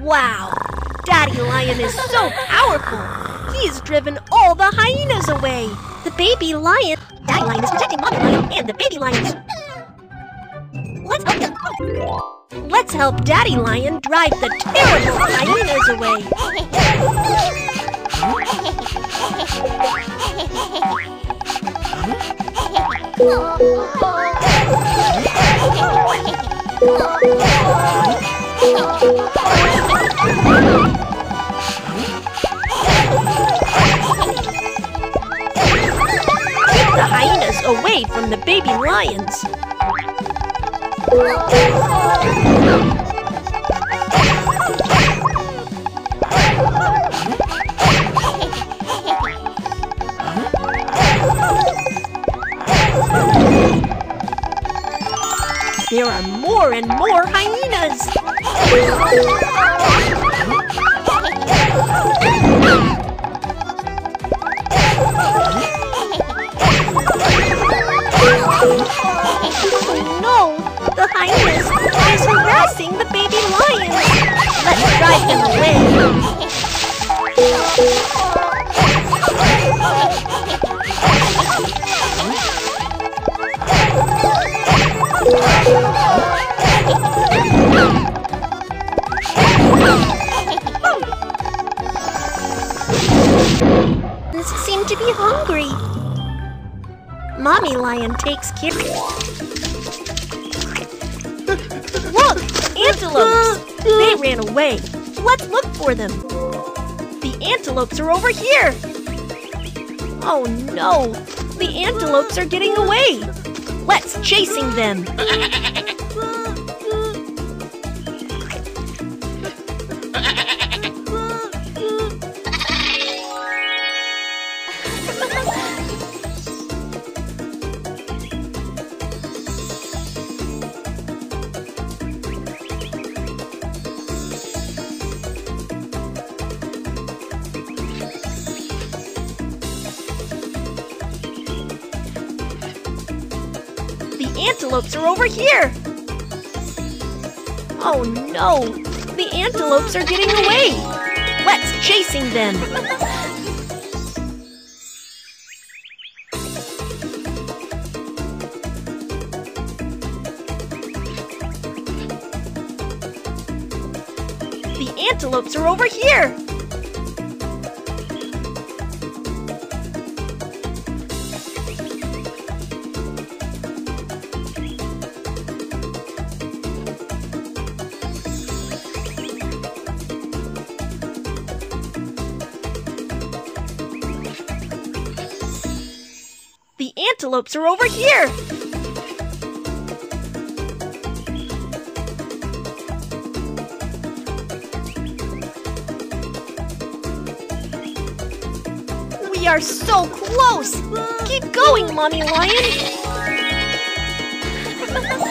Wow, Daddy Lion is so powerful. He has driven all the hyenas away. The baby lion. Daddy Lion is protecting Mommy Lion and the baby lions. Let's help them. Let's help Daddy Lion drive the terrible hyenas away. Take the hyenas away from the baby lions. There are more and more hyenas. Oh no, the hyenas are harassing the baby lion. Let's drive them away. They seem to be hungry. Mommy Lion takes care. Look! Antelopes! They ran away. Let's look for them. The antelopes are over here. Oh no! The antelopes are getting away. Let's chasing them. Antelopes are over here. Oh no, the antelopes are getting away. Let's chasing them. The antelopes are over here. Antelopes are over here. We are so close. Keep going, Mommy Lion.